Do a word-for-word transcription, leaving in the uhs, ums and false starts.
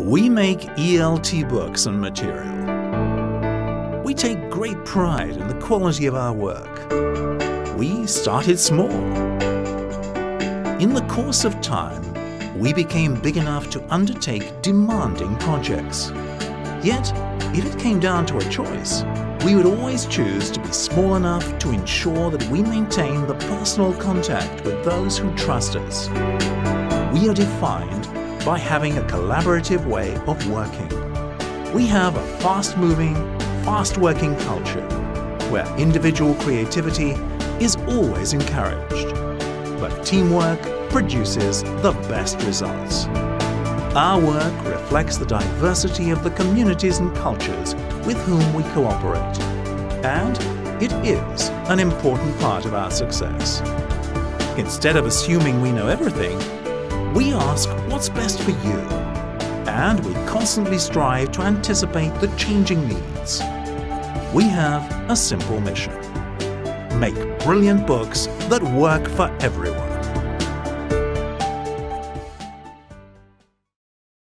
We make E L T books and material. We take great pride in the quality of our work. We started small. In the course of time, we became big enough to undertake demanding projects. Yet, if it came down to a choice, we would always choose to be small enough to ensure that we maintain the personal contact with those who trust us. We are defined by having a collaborative way of working. We have a fast-moving, fast-working culture where individual creativity is always encouraged. But teamwork produces the best results. Our work reflects the diversity of the communities and cultures with whom we cooperate, and it is an important part of our success. Instead of assuming we know everything, we ask what's best for you, and we constantly strive to anticipate the changing needs. We have a simple mission: make brilliant books that work for everyone.